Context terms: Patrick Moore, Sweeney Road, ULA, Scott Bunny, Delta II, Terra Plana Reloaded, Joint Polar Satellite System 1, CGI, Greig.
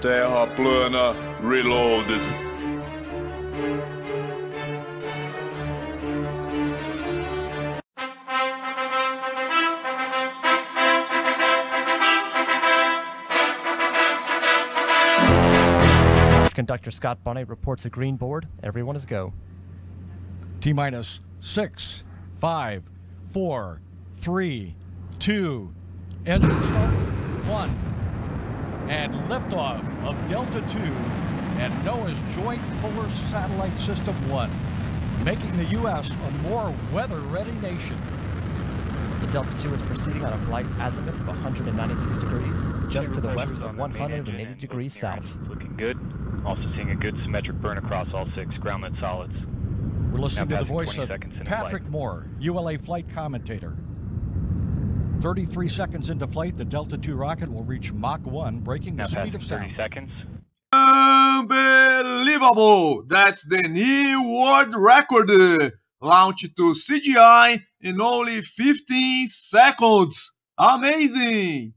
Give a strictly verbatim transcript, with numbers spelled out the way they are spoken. Terra Plana Reloaded. Conductor Scott Bunny reports a green board. Everyone is go. T-minus six, five, four, three, two, engine start, one. And liftoff of Delta two and NOAA's Joint Polar Satellite System one, making the U S a more weather-ready nation. The Delta two is proceeding on a flight azimuth of one hundred ninety-six degrees, just to the west of one hundred eighty degrees south. Looking good. Also seeing a good symmetric burn across all six groundlet solids. We're listening to the voice of Patrick Moore, U L A flight commentator. thirty-three seconds into flight, the Delta two rocket will reach Mach one, breaking the speed of sound. thirty seconds. Unbelievable! That's the new world record, launched to C G I in only fifteen seconds. Amazing!